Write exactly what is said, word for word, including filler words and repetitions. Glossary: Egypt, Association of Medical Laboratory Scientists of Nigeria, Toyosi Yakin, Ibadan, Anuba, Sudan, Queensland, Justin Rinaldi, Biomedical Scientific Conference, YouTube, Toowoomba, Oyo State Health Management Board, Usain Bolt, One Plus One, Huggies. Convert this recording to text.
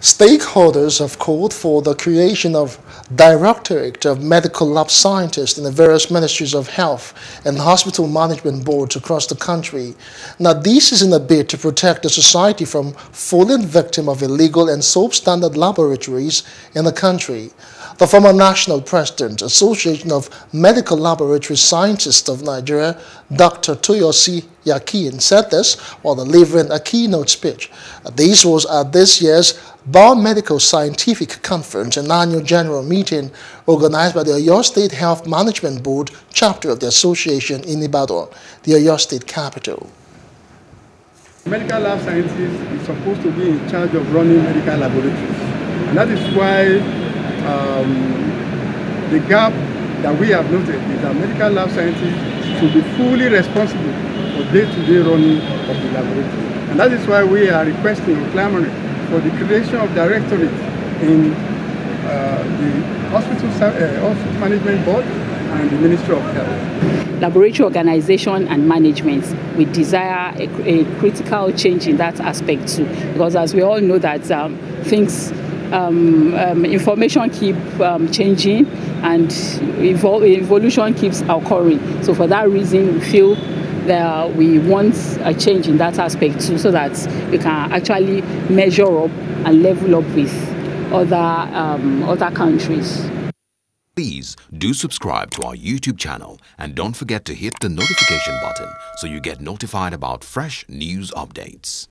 Stakeholders have called for the creation of Directorate of Medical Lab Scientists in the various ministries of health and hospital management boards across the country. Now, this is in a bid to protect the society from falling victim of illegal and substandard laboratories in the country. The former national president, Association of Medical Laboratory Scientists of Nigeria, Doctor Toyosi Yakin, said this while delivering a keynote speech. This was at this year's Biomedical Scientific Conference, an annual general meeting organized by the Oyo State Health Management Board chapter of the association in Ibadan, the Oyo State capital. Medical lab scientists is supposed to be in charge of running medical laboratories, and that is why um, the gap that we have noted is that medical lab scientists should be fully responsible for day-to-day running of the laboratory, and that is why we are requesting or clamoring for the creation of directorate in uh, the hospital, uh, hospital management board and the Ministry of Health. Laboratory organization and management, we desire a, a critical change in that aspect too, because as we all know that um, things, um, um, information keep um, changing and evol evolution keeps occurring. So for that reason, we feel that we want a change in that aspect too, so that we can actually measure up and level up with other, um, other countries. Please do subscribe to our YouTube channel and don't forget to hit the notification button so you get notified about fresh news updates.